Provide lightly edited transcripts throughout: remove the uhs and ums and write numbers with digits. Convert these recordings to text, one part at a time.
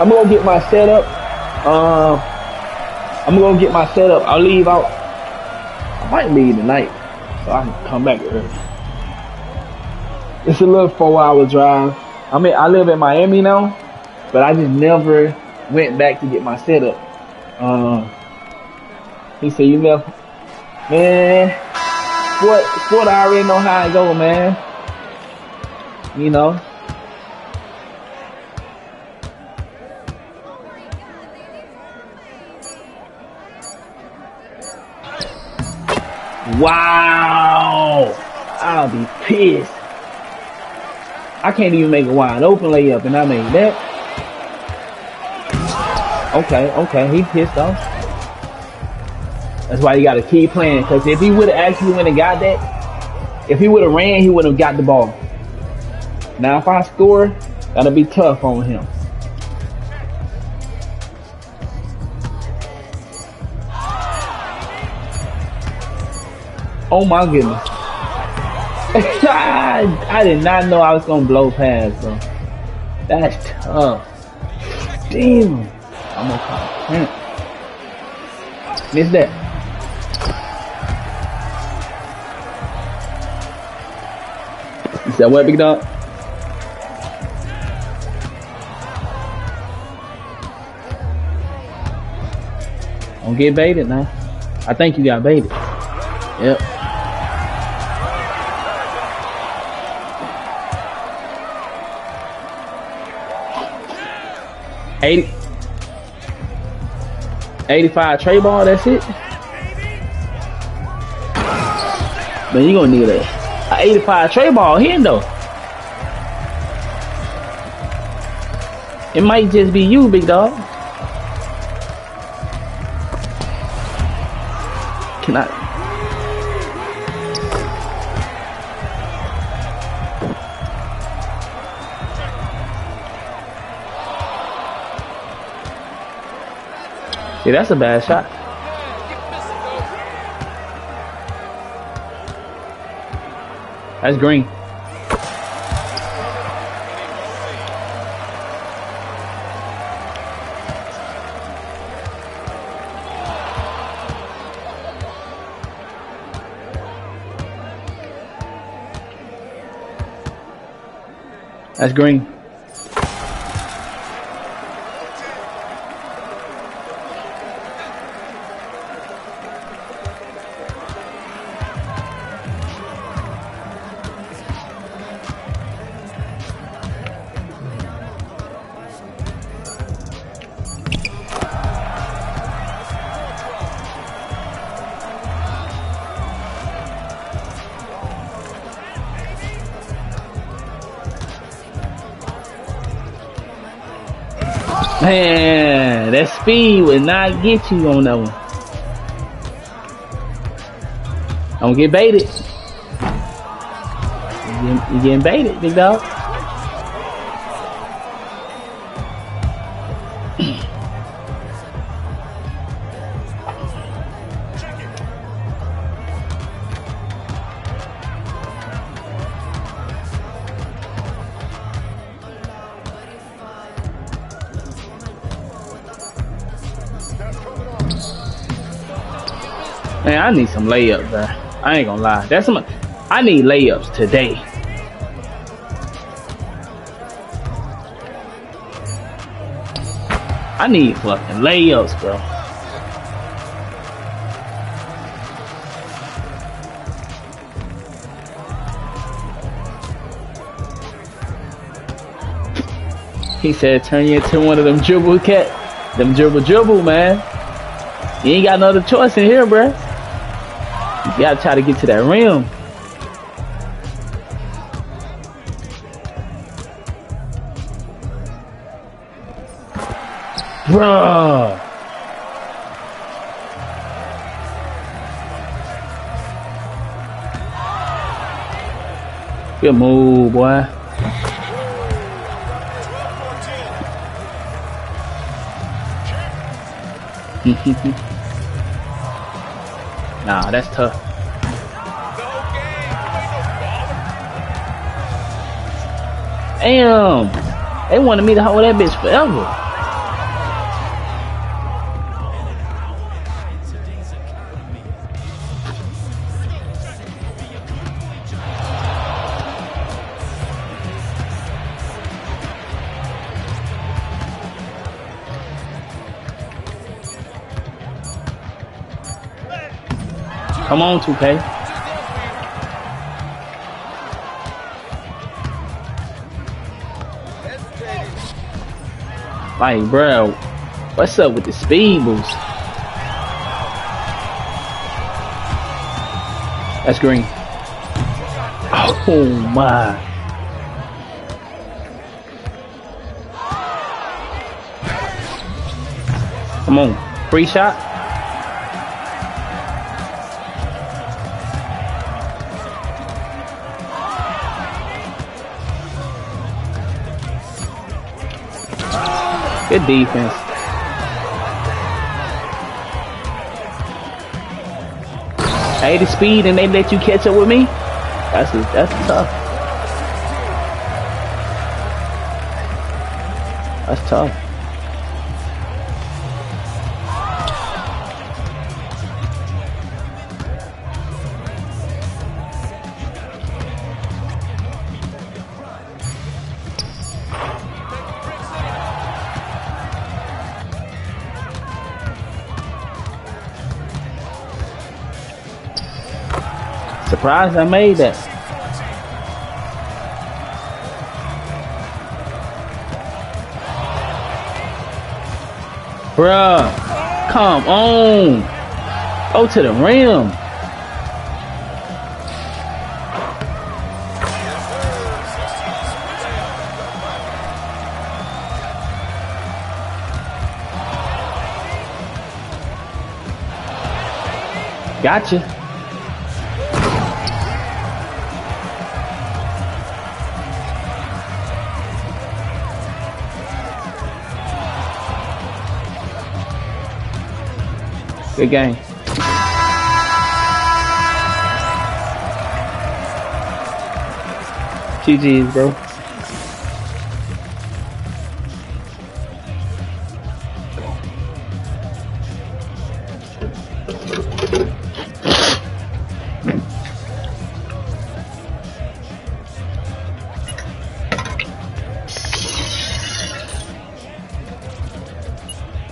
I'm gonna get my setup. I'll leave out. I might leave tonight, so I can come back early. It's a little 4-hour drive. I mean, I live in Miami now, but I just never went back to get my setup. He said, "You left, man. Sport, I already know how it go, man. You know." Wow! I'll be pissed. I can't even make a wide open layup, and I made that. Okay, he pissed off. That's why you gotta keep playing, because if he would've actually went and got that, if he would've ran, he would've got the ball. Now if I score, that'll be tough on him. Oh my goodness. I did not know I was gonna blow past, bro. That's tough. Damn. I'm gonna call print. Miss that. You said what, big dog? Don't get baited now. I think you got baited. Yep. $85 tray ball, that's it. Man, you gonna need a 85 tray ball here though. It might just be you, big dog. Can I? Yeah, that's a bad shot. That's green. That's green. Man, that speed would not get you on that one. Don't get baited. You're getting baited, big dog. Man, I need some layups, bro. I ain't gonna lie. That's some. I need layups today. I need fucking layups, bro. He said, "Turn you into one of them dribble cat, them dribble, man. You ain't got no other choice in here, bro." You gotta try to get to that rim. Bruh. Good move, boy. Nah, that's tough. Damn, they wanted me to hold that bitch forever. Come on, 2K. Like, bro, what's up with the speed boost? That's green. Oh my. Come on, free shot. Good defense. I hate the speed and they let you catch up with me? That's tough. That's tough. Surprised I made that. Bruh, come on. Go to the rim. Gotcha. Good game. GG's, bro.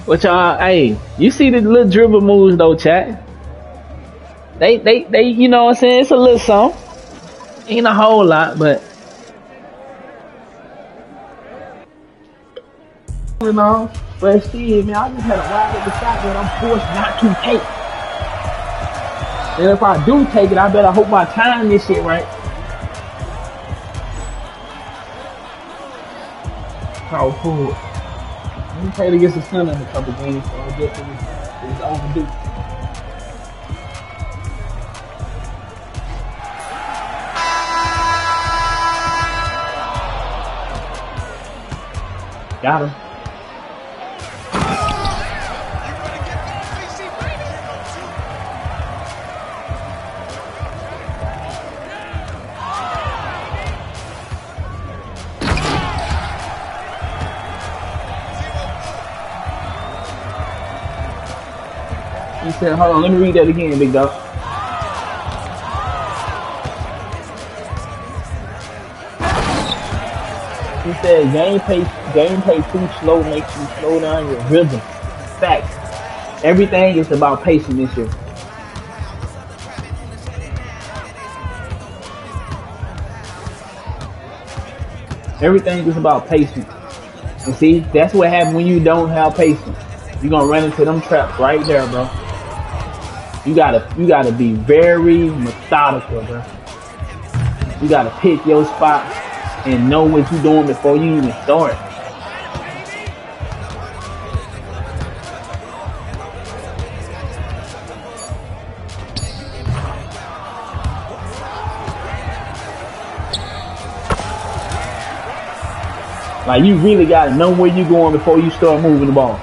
What y'all, hey, you see the little dribble moves though, chat. They you know what I'm saying? It's a little something. Ain't a whole lot, but you know, but see, man, I just had a wide at the shot that I'm forced not to take. And if I do take it, I better hope I time this shit right. Oh, cool. We played against the Sun in a couple games, so I guess it was overdue. Got him. Hold on, let me read that again, big dog. He said, "Game play too slow makes you slow down your rhythm." Facts. Everything is about pacing this year. Everything is about pacing. And see, that's what happens when you don't have pacing. You're gonna run into them traps right there, bro. You gotta be very methodical, bro. You gotta pick your spot and know what you're doing before you even start. Like, you really gotta know where you're going before you start moving the ball.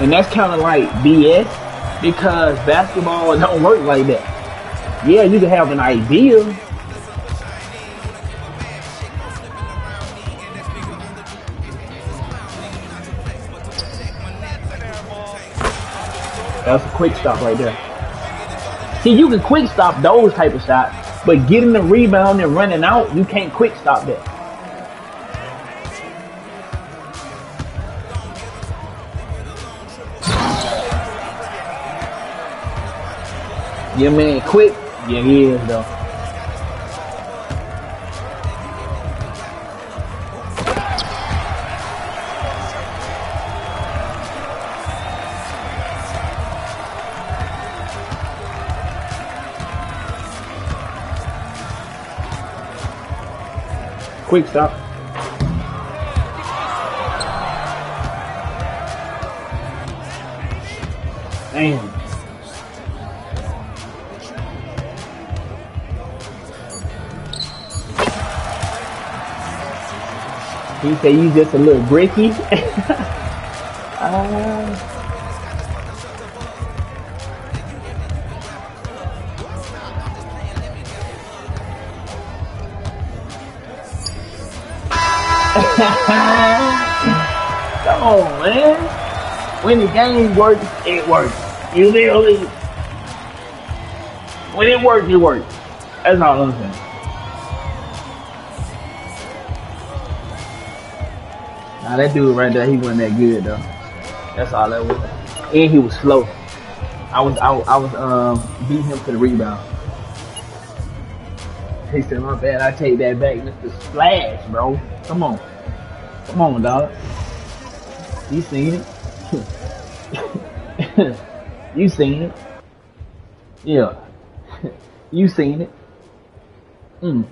And that's kind of like BS, because basketball don't work like that. Yeah, you can have an idea. That's a quick stop right there. See, you can quick stop those type of shots, but getting the rebound and running out, you can't quick stop that. Your man quick? Yeah, he is though. Quick stop. Damn. He said you just a little bricky. Oh man, when the game works, it works. You literally, when it works, it works. That's all I'm saying. Nah, that dude right there, he wasn't that good though. That's all that was. And he was slow. I was beating him to the rebound. He said, "My bad, I take that back, Mr. Splash, bro. Come on, come on, dog. You seen it? You seen it? Yeah, you seen it."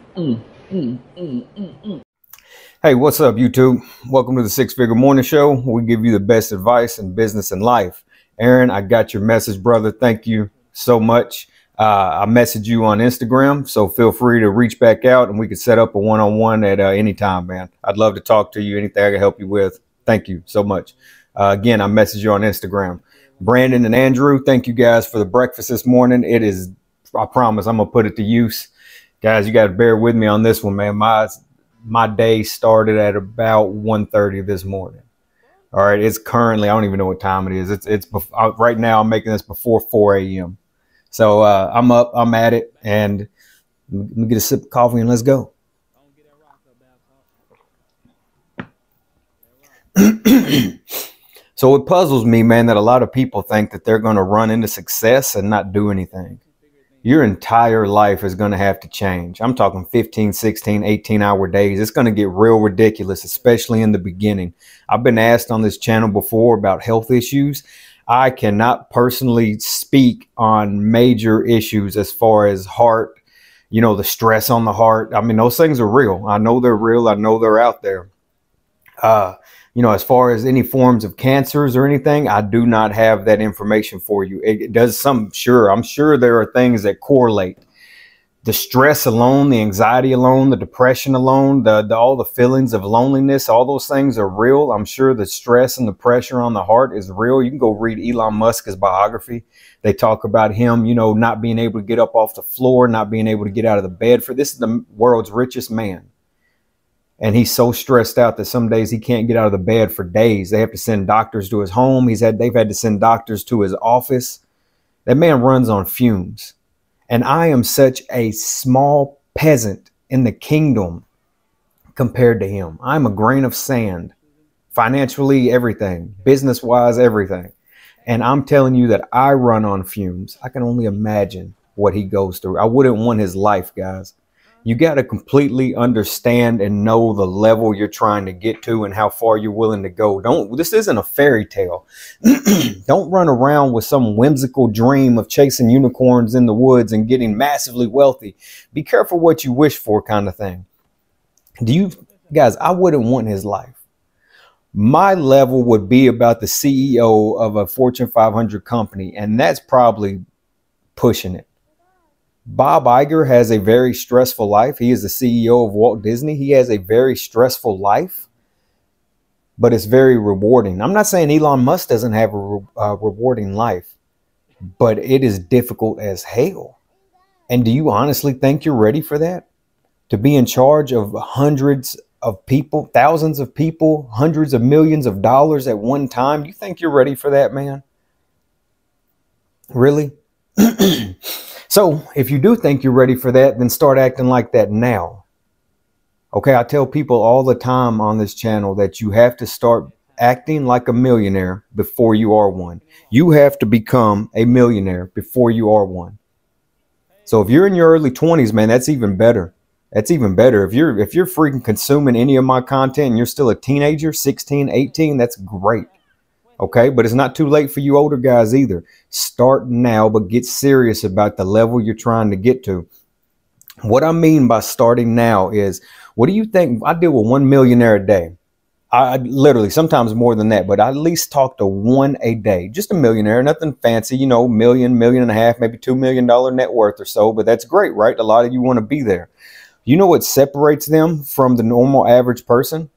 Hey, what's up, YouTube? Welcome to the Six Figure Morning Show, where we give you the best advice in business and life. Aaron, I got your message, brother. Thank you so much. I messaged you on Instagram, so feel free to reach back out, and we can set up a one-on-one at any time, man. I'd love to talk to you. Anything I can help you with. Thank you so much. Again, I messaged you on Instagram. Brandon and Andrew, thank you guys for the breakfast this morning. It is, I promise, I'm gonna put it to use, guys. You got to bear with me on this one, man. My day started at about 1:30 this morning. All right. It's currently, I don't even know what time it is. It's right now I'm making this before 4 a.m. So I'm up, I'm at it, and let me get a sip of coffee and let's go. So it puzzles me, man, that a lot of people think that they're going to run into success and not do anything. Your entire life is going to have to change. I'm talking 15, 16, 18-hour days. It's going to get real ridiculous, especially in the beginning. I've been asked on this channel before about health issues. I cannot personally speak on major issues as far as heart, you know, the stress on the heart. I mean, those things are real. I know they're real. I know they're out there. You know, as far as any forms of cancers or anything, I do not have that information for you. It does some, sure. I'm sure there are things that correlate. The stress alone, the anxiety alone, the depression alone, all the feelings of loneliness, all those things are real. I'm sure the stress and the pressure on the heart is real. You can go read Elon Musk's biography. They talk about him, you know, not being able to get up off the floor, not being able to get out of the bed. For this is the world's richest man. And he's so stressed out that some days he can't get out of the bed for days. They have to send doctors to his home. They've had to send doctors to his office. That man runs on fumes. And I am such a small peasant in the kingdom compared to him. I'm a grain of sand, financially, everything, business-wise, everything. And I'm telling you that I run on fumes. I can only imagine what he goes through. I wouldn't want his life, guys. You got to completely understand and know the level you're trying to get to and how far you're willing to go. This isn't a fairy tale. Don't run around with some whimsical dream of chasing unicorns in the woods and getting massively wealthy. Be careful what you wish for, kind of thing. Guys, I wouldn't want his life. My level would be about the CEO of a Fortune 500 company, and that's probably pushing it. Bob Iger has a very stressful life. He is the CEO of Walt Disney. He has a very stressful life, but it's very rewarding. I'm not saying Elon Musk doesn't have a rewarding life, but it is difficult as hell. And do you honestly think you're ready for that? To be in charge of hundreds of people, thousands of people, hundreds of millions of dollars at one time? You think you're ready for that, man? Really? So if you do think you're ready for that, then start acting like that now. Okay, I tell people all the time on this channel that you have to start acting like a millionaire before you are one. You have to become a millionaire before you are one. So if you're in your early 20s, man, that's even better. That's even better. If you're freaking consuming any of my content and you're still a teenager, 16, 18, that's great. Okay, but it's not too late for you older guys either. Start now, but get serious about the level you're trying to get to. What I mean by starting now is, what do you think? I deal with one millionaire a day. I literally, sometimes more than that, but I at least talk to one a day, just a millionaire, nothing fancy, you know, million, million and a half, maybe $2 million net worth or so, but that's great, right? A lot of you want to be there. You know what separates them from the normal average person?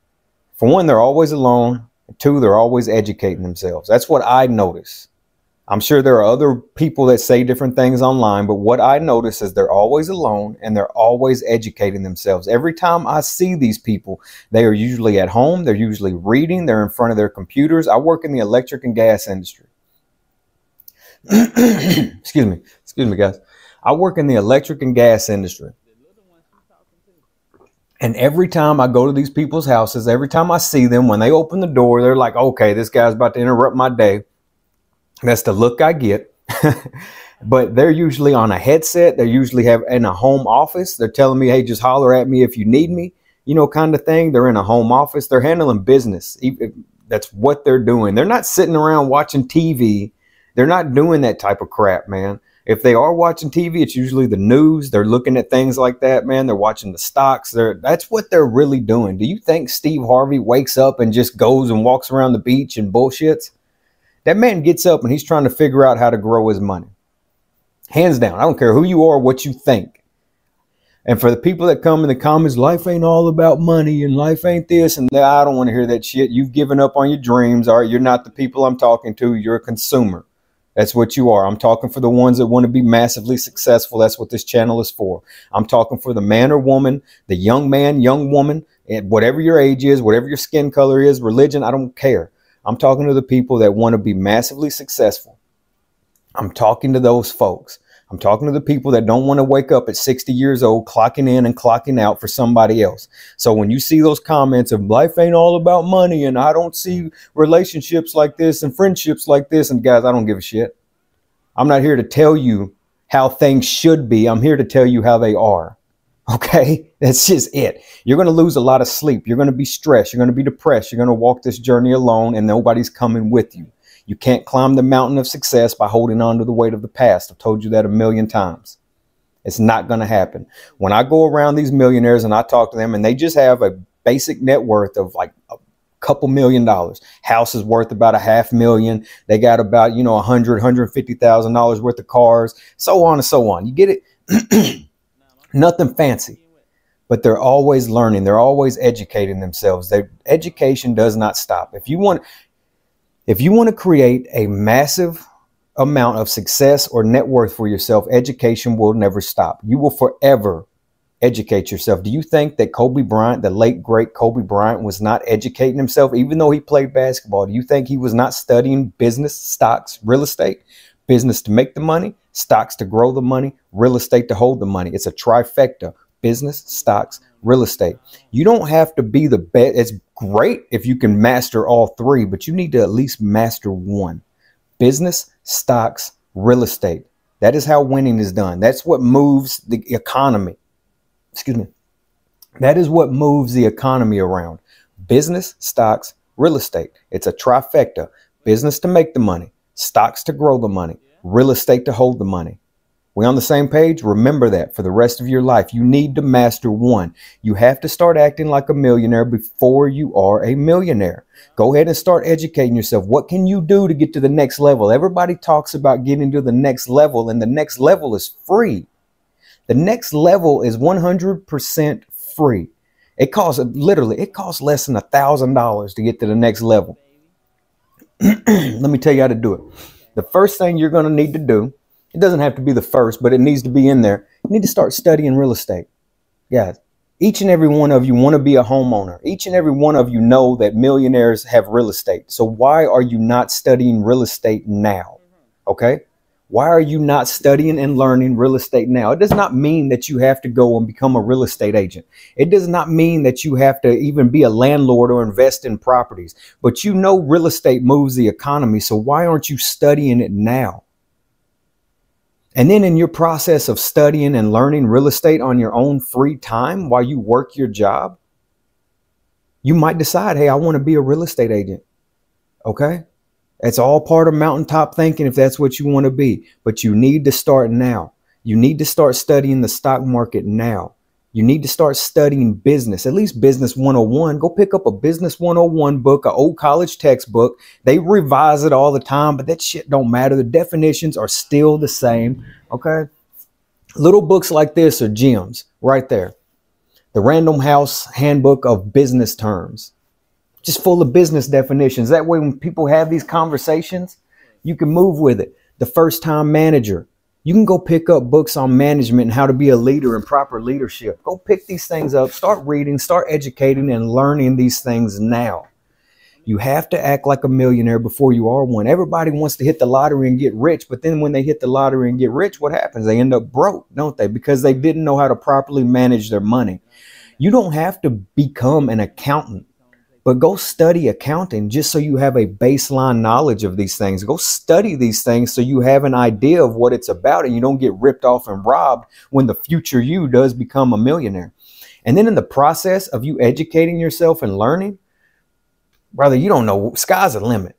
For one, they're always alone. Two, they're always educating themselves. That's what I notice. I'm sure there are other people that say different things online, but what I notice is they're always alone and they're always educating themselves. Every time I see these people, they are usually at home. They're usually reading. They're in front of their computers. I work in the electric and gas industry. Excuse me. Excuse me, guys. I work in the electric and gas industry. And every time I go to these people's houses, every time I see them, when they open the door, they're like, okay, this guy's about to interrupt my day. That's the look I get. But they're usually on a headset. They usually have in a home office. They're telling me, hey, just holler at me if you need me, you know, kind of thing. They're in a home office. They're handling business. That's what they're doing. They're not sitting around watching TV. They're not doing that type of crap, man. If they are watching TV, it's usually the news. They're looking at things like that, man. They're watching the stocks. That's what they're really doing. Do you think Steve Harvey wakes up and just goes and walks around the beach and bullshits? That man gets up and he's trying to figure out how to grow his money. Hands down. I don't care who you are, what you think. And for the people that come in the comments, life ain't all about money and life ain't this and that. I don't want to hear that shit. You've given up on your dreams. All right, you're not the people I'm talking to. You're a consumer. That's what you are. I'm talking for the ones that want to be massively successful. That's what this channel is for. I'm talking for the man or woman, the young man, young woman, and whatever your age is, whatever your skin color is, religion, I don't care. I'm talking to the people that want to be massively successful. I'm talking to those folks. I'm talking to the people that don't want to wake up at 60 years old, clocking in and clocking out for somebody else. So when you see those comments of life ain't all about money and I don't see relationships like this and friendships like this, and guys, I don't give a shit. I'm not here to tell you how things should be. I'm here to tell you how they are. Okay, that's just it. You're going to lose a lot of sleep. You're going to be stressed. You're going to be depressed. You're going to walk this journey alone and nobody's coming with you. You can't climb the mountain of success by holding on to the weight of the past. I've told you that a million times. It's not going to happen. When I go around these millionaires and I talk to them and they just have a basic net worth of like a couple $1 million. House is worth about $500,000. They got about, you know, $100,000, $150,000 worth of cars, so on and so on. You get it? Nothing fancy. But they're always learning. They're always educating themselves. Their education does not stop. If you want to create a massive amount of success or net worth for yourself, education will never stop. You will forever educate yourself. Do you think that Kobe Bryant, the late great Kobe Bryant, was not educating himself even though he played basketball? Do you think he was not studying business, stocks, real estate, business to make the money, stocks to grow the money, real estate to hold the money? It's a trifecta. Business, stocks, real estate. You don't have to be the best. It's great if you can master all three, but you need to at least master one. Business, stocks, real estate. That is how winning is done. That's what moves the economy. Excuse me. That is what moves the economy around. Business, stocks, real estate. It's a trifecta. Business to make the money, stocks to grow the money, real estate to hold the money. We on the same page? Remember that for the rest of your life. You need to master one. You have to start acting like a millionaire before you are a millionaire. Go ahead and start educating yourself. What can you do to get to the next level? Everybody talks about getting to the next level, and the next level is free. The next level is 100% free. It costs literally, it costs less than $1,000 to get to the next level. Let me tell you how to do it. The first thing you're going to need to do, it doesn't have to be the first, but it needs to be in there. You need to start studying real estate. Guys, each and every one of you want to be a homeowner. Each and every one of you know that millionaires have real estate. So why are you not studying real estate now? Okay? Why are you not studying and learning real estate now? It does not mean that you have to go and become a real estate agent. It does not mean that you have to even be a landlord or invest in properties. But you know real estate moves the economy, so why aren't you studying it now? And then in your process of studying and learning real estate on your own free time while you work your job, you might decide, hey, I want to be a real estate agent. Okay? That's all part of mountaintop thinking if that's what you want to be. But you need to start now. You need to start studying the stock market now. You need to start studying business, at least business 101. Go pick up a business 101 book, an old college textbook. They revise it all the time, but that shit don't matter. The definitions are still the same, okay? Little books like this are gems right there. The Random House Handbook of Business Terms, just full of business definitions. That way, when people have these conversations, you can move with it. The First-Time Manager. You can go pick up books on management and how to be a leader and proper leadership. Go pick these things up, start reading, start educating and learning these things now. You have to act like a millionaire before you are one. Everybody wants to hit the lottery and get rich, but then when they hit the lottery and get rich, what happens? They end up broke, don't they? Because they didn't know how to properly manage their money. You don't have to become an accountant, but go study accounting just so you have a baseline knowledge of these things. Go study these things so you have an idea of what it's about and you don't get ripped off and robbed when the future you does become a millionaire. And then in the process of you educating yourself and learning, brother, you don't know, sky's the limit.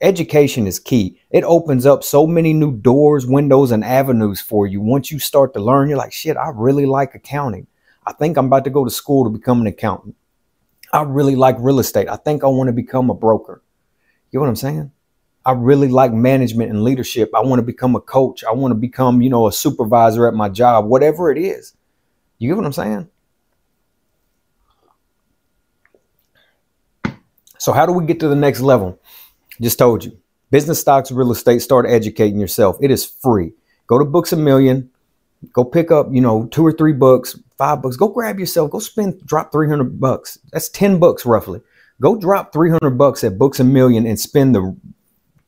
Education is key. It opens up so many new doors, windows, and avenues for you. Once you start to learn, you're like, shit, I really like accounting. I think I'm about to go to school to become an accountant. I really like real estate. I think I want to become a broker. You know what I'm saying? I really like management and leadership. I want to become a coach. I want to become, you know, a supervisor at my job, whatever it is. You get what I'm saying? So how do we get to the next level? Just told you. Business, stocks, real estate, start educating yourself. It is free. Go to Books A Million. Go pick up, you know, 2 or 3 books, 5 books. Go grab yourself. Go spend, drop 300 bucks. That's 10 books roughly. Go drop 300 bucks at Books A Million and spend the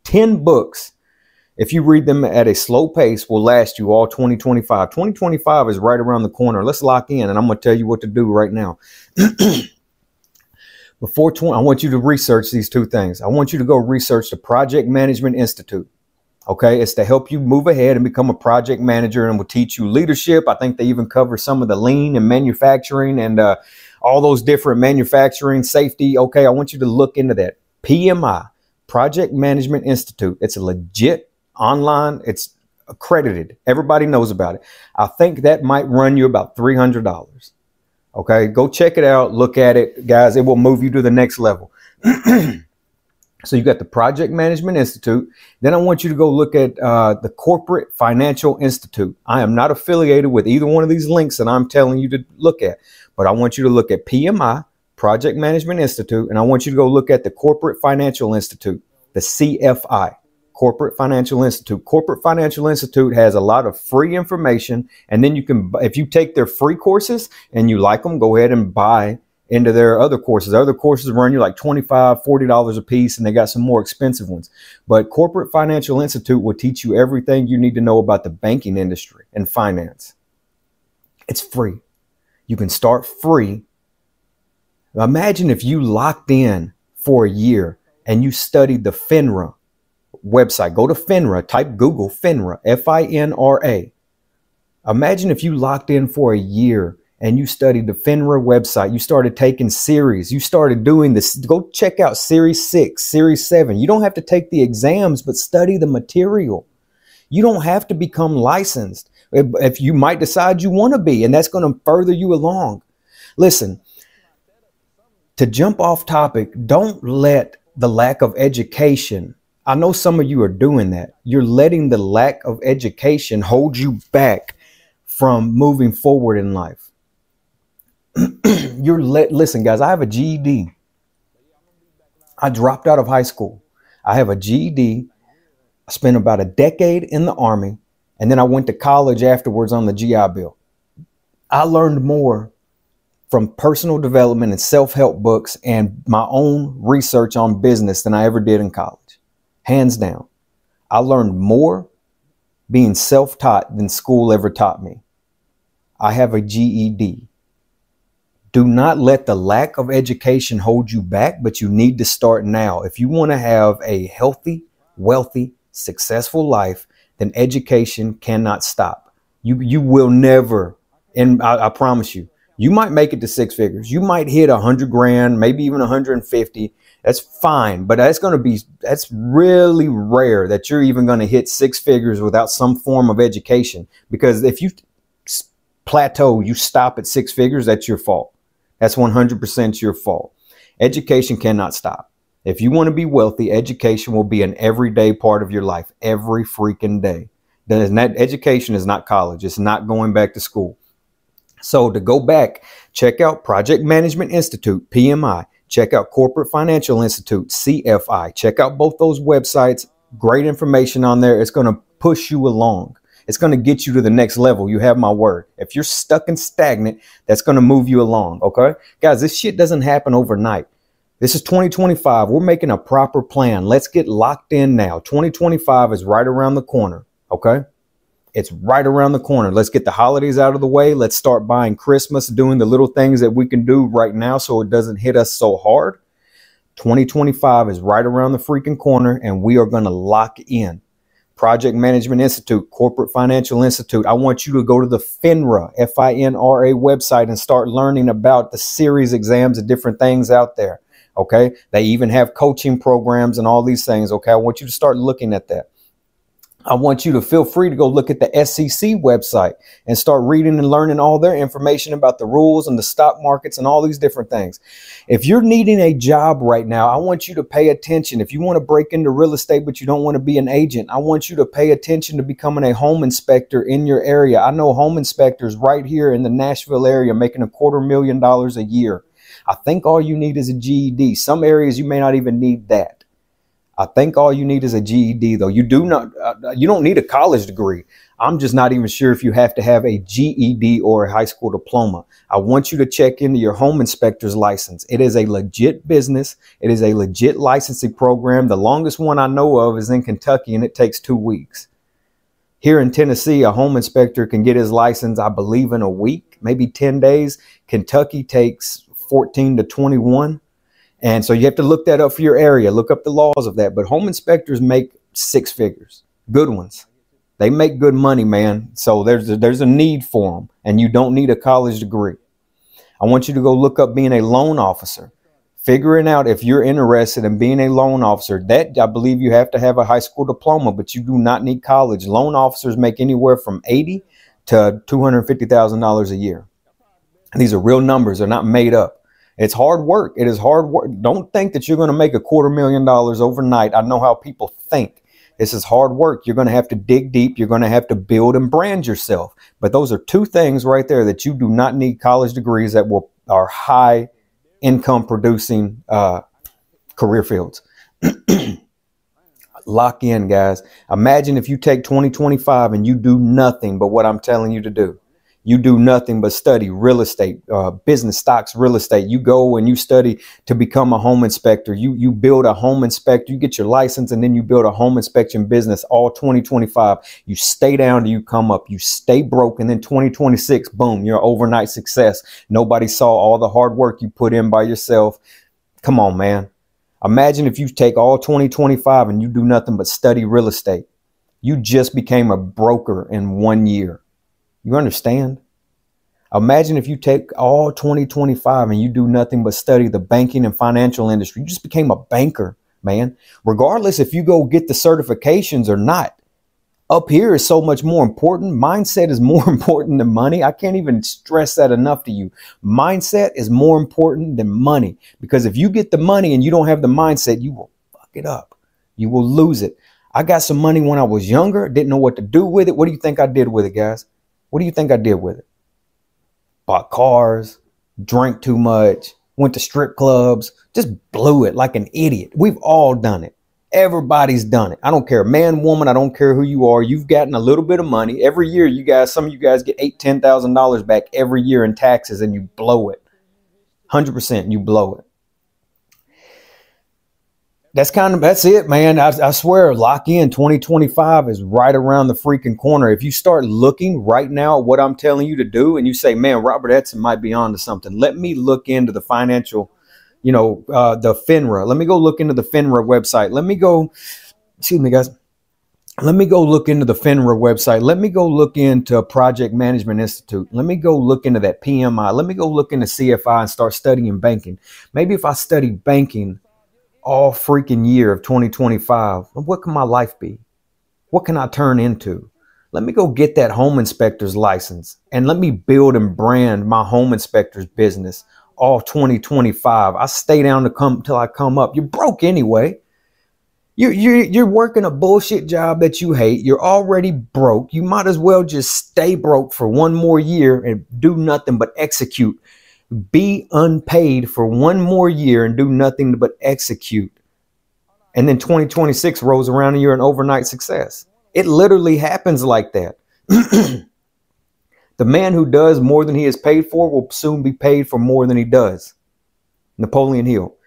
10 books. If you read them at a slow pace, will last you all 2025. 2025 is right around the corner. Let's lock in, and I'm going to tell you what to do right now. Before 20, I want you to research these 2 things. I want you to go research the Project Management Institute. Okay, it's to help you move ahead and become a project manager, and will teach you leadership. I think they even cover some of the lean and manufacturing and all those different manufacturing safety. Okay, I want you to look into that. PMI, Project Management Institute. It's a legit online. It's accredited. Everybody knows about it. I think that might run you about $300. Okay, go check it out. Look at it, guys. It will move you to the next level. So you got the Project Management Institute. Then I want you to go look at the Corporate Financial Institute. I am not affiliated with either one of these links that I'm telling you to look at, but I want you to look at PMI, Project Management Institute, and I want you to go look at the Corporate Financial Institute, the CFI, Corporate Financial Institute. Corporate Financial Institute has a lot of free information, and then you can, if you take their free courses and you like them, go ahead and buy into their other courses. Other courses run you like $25, $40 a piece, and they got some more expensive ones. But Corporate Financial Institute will teach you everything you need to know about the banking industry and finance. It's free. You can start free. Imagine if you locked in for a year and you studied the FINRA website. Go to FINRA, type Google FINRA, F-I-N-R-A. Imagine if you locked in for a year and you studied the FINRA website, you started taking series, you started doing this, go check out series 6, series 7. You don't have to take the exams, but study the material. You don't have to become licensed if you might decide you want to be, and that's going to further you along. Listen, to jump off topic, don't let the lack of education, I know some of you are doing that. You're letting the lack of education hold you back from moving forward in life. Listen, guys, I have a GED. I dropped out of high school. I have a GED. I spent about a decade in the Army, and then I went to college afterwards on the GI Bill. I learned more from personal development and self-help books and my own research on business than I ever did in college. Hands down. I learned more being self-taught than school ever taught me. I have a GED. Do not let the lack of education hold you back, but you need to start now. If you want to have a healthy, wealthy, successful life, then education cannot stop. You will never, and I promise you, you might make it to six figures. You might hit 100 grand, maybe even 150. That's fine, but that's really rare that you're even going to hit six figures without some form of education. Because if you plateau, you stop at six figures, that's your fault. That's 100% your fault. Education cannot stop. If you want to be wealthy, education will be an everyday part of your life, every freaking day. Then that education is not college. It's not going back to school. So to go back, check out Project Management Institute, PMI. Check out Corporate Financial Institute, CFI. Check out both those websites. Great information on there. It's going to push you along. It's going to get you to the next level. You have my word. If you're stuck and stagnant, that's going to move you along. Okay, guys, this shit doesn't happen overnight. This is 2025. We're making a proper plan. Let's get locked in now. 2025 is right around the corner. Okay. It's right around the corner. Let's get the holidays out of the way. Let's start buying Christmas, doing the little things that we can do right now so it doesn't hit us so hard. 2025 is right around the freaking corner, and we are going to lock in. Project Management Institute, Corporate Financial Institute. I want you to go to the FINRA, F-I-N-R-A website and start learning about the series exams and different things out there. Okay. They even have coaching programs and all these things. Okay. I want you to start looking at that. I want you to feel free to go look at the SEC website and start reading and learning all their information about the rules and the stock markets and all these different things. If you're needing a job right now, I want you to pay attention. If you want to break into real estate, but you don't want to be an agent, I want you to pay attention to becoming a home inspector in your area. I know home inspectors right here in the Nashville area making $250,000 a year. I think all you need is a GED. Some areas you may not even need that. I think all you need is a GED, though. You don't need a college degree. I'm just not even sure if you have to have a GED or a high school diploma. I want you to check into your home inspector's license. It is a legit business. It is a legit licensing program. The longest one I know of is in Kentucky, and it takes 2 weeks. Here in Tennessee, a home inspector can get his license, I believe, in a week, maybe 10 days. Kentucky takes 14 to 21. And so you have to look that up for your area, look up the laws of that. But home inspectors make six figures, good ones. They make good money, man. So there's a need for them, and you don't need a college degree. I want you to go look up being a loan officer, figuring out if you're interested in being a loan officer. That, I believe, you have to have a high school diploma, but you do not need college. Loan officers make anywhere from $80,000 to $250,000 a year. And these are real numbers. They're not made up. It's hard work. It is hard work. Don't think that you're going to make $250,000 overnight. I know how people think. This is hard work. You're going to have to dig deep. You're going to have to build and brand yourself. But those are two things right there that you do not need college degrees that are high income producing career fields. Lock in, guys. Imagine if you take 2025 and you do nothing but what I'm telling you to do. You do nothing but study real estate, business, stocks, real estate. You go and you study to become a home inspector. You build a home inspector, you get your license, and then you build a home inspection business all 2025. You stay down till you come up. You stay broke, and then 2026, boom, you're an overnight success. Nobody saw all the hard work you put in by yourself. Come on, man. Imagine if you take all 2025 and you do nothing but study real estate. You just became a broker in 1 year. You understand? Imagine if you take all 2025 and you do nothing but study the banking and financial industry. You just became a banker, man. Regardless if you go get the certifications or not, up here is so much more important. Mindset is more important than money. I can't even stress that enough to you. Mindset is more important than money, because if you get the money and you don't have the mindset, you will fuck it up. You will lose it. I got some money when I was younger. Didn't know what to do with it. What do you think I did with it, guys? What do you think I did with it? Bought cars, drank too much, went to strip clubs, just blew it like an idiot. We've all done it. Everybody's done it. I don't care, man, woman, I don't care who you are. You've gotten a little bit of money. Every year, you guys, some of you guys get $8,000, $10,000 back every year in taxes, and you blow it. 100% you blow it. That's it, man. I swear, lock in. 2025 is right around the freaking corner. If you start looking right now at what I'm telling you to do, and you say, man, Robert Edson might be onto something. Let me look into the financial, the FINRA. Let me go look into the FINRA website. Let me go, excuse me, guys. let me go look into the FINRA website. Let me go look into Project Management Institute. Let me go look into that PMI. Let me go look into CFI and start studying banking. Maybe if I study banking all freaking year of 2025, what can my life be? What can I turn into? Let me go get that home inspector's license and let me build and brand my home inspector's business all 2025. I stay down to come till I come up. You're broke anyway. You're working a bullshit job that you hate. You're already broke. You might as well just stay broke for one more year and do nothing but execute. Be unpaid for one more year and do nothing but execute. And then 2026 rolls around and you're an overnight success. It literally happens like that. The man who does more than he is paid for will soon be paid for more than he does. Napoleon Hill.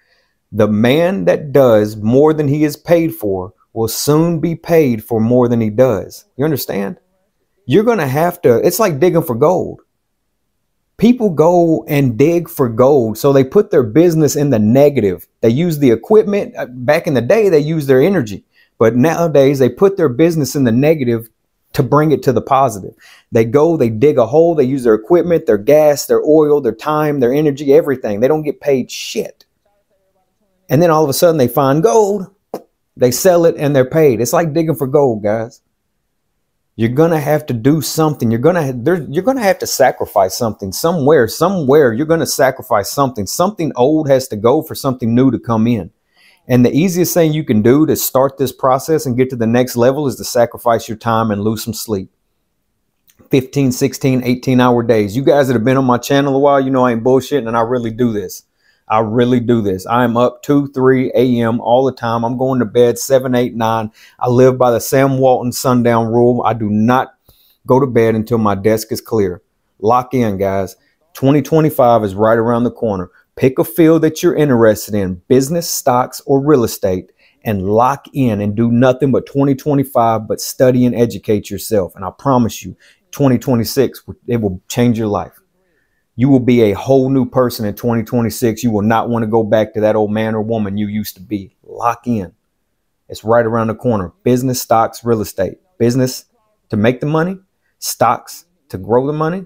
The man that does more than he is paid for will soon be paid for more than he does. You understand? You're going to have to, it's like digging for gold. People go and dig for gold. So they put their business in the negative. They use the equipment. Back in the day, they used their energy. But nowadays, they put their business in the negative to bring it to the positive. They go, they dig a hole, they use their equipment, their gas, their oil, their time, their energy, everything. They don't get paid shit. And then all of a sudden, they find gold. They sell it and they're paid. It's like digging for gold, guys. You're going to have to do something. You're going to have to sacrifice something somewhere. Somewhere you're going to sacrifice something. Something old has to go for something new to come in. And the easiest thing you can do to start this process and get to the next level is to sacrifice your time and lose some sleep. 15, 16, 18-hour days. You guys that have been on my channel a while, you know I ain't bullshitting and I really do this. I really do this. I'm up 2, 3 a.m. all the time. I'm going to bed 7, 8, 9. I live by the Sam Walton sundown rule. I do not go to bed until my desk is clear. Lock in, guys. 2025 is right around the corner. Pick a field that you're interested in, business, stocks, or real estate, and lock in and do nothing but 2025, but study and educate yourself. And I promise you, 2026, it will change your life. You will be a whole new person in 2026. You will not want to go back to that old man or woman you used to be. Lock in. It's right around the corner. Business, stocks, real estate. Business to make the money. Stocks to grow the money.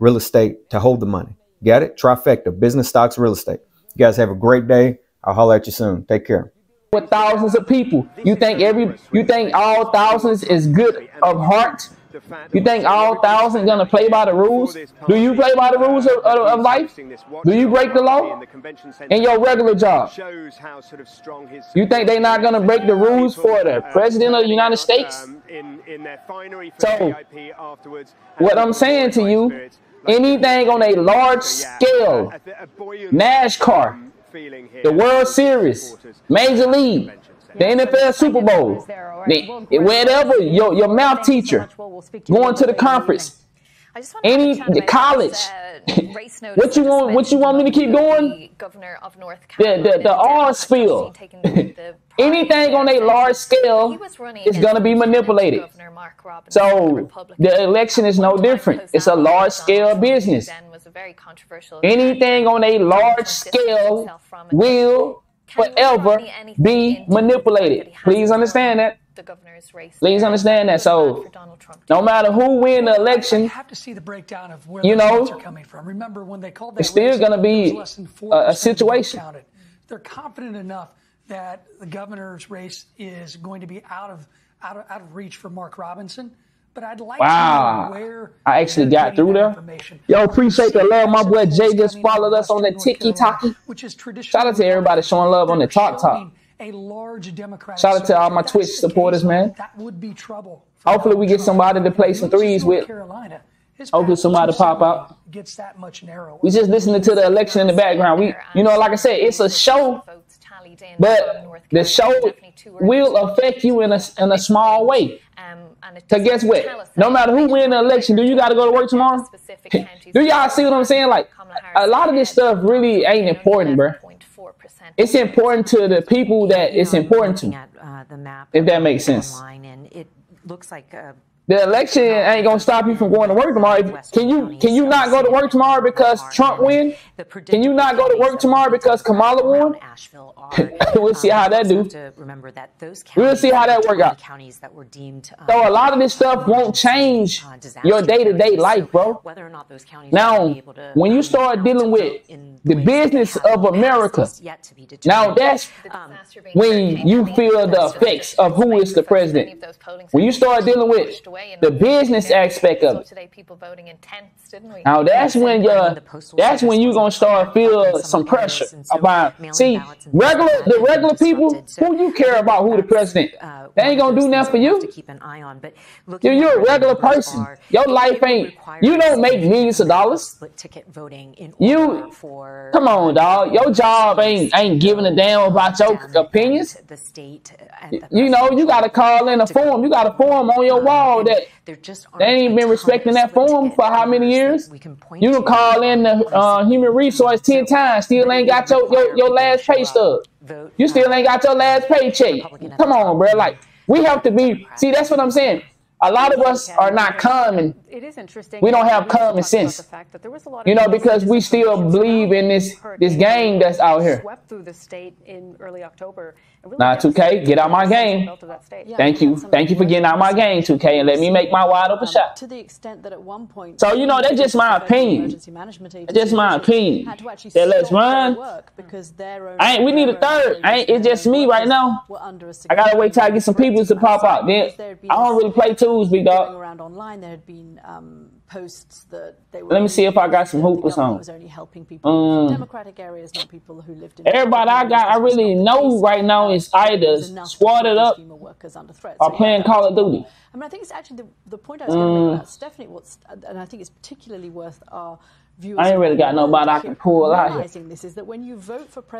Real estate to hold the money. Got it? Trifecta. Business, stocks, real estate. You guys have a great day. I'll holler at you soon. Take care. With thousands of people. You think all thousands is good of heart? You think all thousands gonna play by the rules? Do you play by the rules of life? Do you break the law in your regular job? You think they're not gonna break the rules for the president of the United States? So, what I'm saying to you, anything on a large scale, NASCAR, the World Series, Major League, the NFL Super Bowl, wherever your math teacher, going to the conference, any college, what you want me to keep going? The oil spill, anything on a large scale is going to be manipulated. So the election is no different. It's a large scale business. Anything on a large scale will forever be manipulated. Please understand that. The governor's race. Please understand that. So, no matter who wins the election, have to see the breakdown of where the votes are coming from. Remember when they called that, it's still going to be a situation. They're confident enough that the governor's race is going to be out of reach for Mark Robinson. But I'd like to know where I actually got through there. Yo, appreciate the love. My boy Jay just followed us on the TikTok, which is traditional. Shout out to everybody showing love on the TikTok. A large Democrat. Shout out to all my Twitch supporters, man. That would be trouble. Hopefully we get somebody to play some threes with. Hopefully somebody pop out. Gets that much narrower. We just listening to the election in the background. We, you know, like I said, it's a show, but the show will affect you in a small way. So guess what? No matter who wins the election, do you got to go to work tomorrow? Do y'all see what I'm saying? Like, a lot of this stuff really ain't important, bro. It's important to the people that it's important to. If that makes sense. It looks like The election ain't gonna stop you from going to work tomorrow. Can you not go to work tomorrow because Trump win? Can you not go to work tomorrow because Kamala won? We'll see how that do. We'll see how that work out. So a lot of this stuff won't change your day-to-day life, bro. Now, when you start dealing with the business of America, now that's when you feel the effects of who is the president. When you start dealing with the business aspect of it. Now that's when you're gonna start feel some pressure about. See, the regular people who you care about, who the president, they ain't gonna do nothing for you. You're a regular person. Your life ain't. You don't make millions of dollars. You come on, dog. Your job ain't giving a damn about your opinions. You know, you gotta call in a form. You got a form on your wall that they ain't been respecting that form for how many years? You can call in the human resource 10 times, still ain't got your last pay stub. You still ain't got your last paycheck. Come on, bro. Like, we have to be. See, that's what I'm saying. A lot of us are not common. It is interesting. We don't have common sense, you know, because we still believe in this game that's out here. Swept through the state in early October. Nah, 2K, get out my game. Thank you for getting out my game, 2K, and let me make my wide open shot. To the extent that at one point, so you know, that's just my opinion. That's just my opinion. That let's run. We need a third. It's just me right now. I gotta wait till I get some people to pop out. Then I don't really play too. Big dog. Around online, there had been posts that they were. Let me see if I got some hoop or something. Was only helping people in democratic areas, not people who lived in. Everybody I really know right now is either squatted up or playing Call of Duty. I mean, I think it's actually the point I was going to make about Stephanie. And I think it's particularly worth our viewers. I ain't really got nobody I can pull out here. This is that when you vote for president.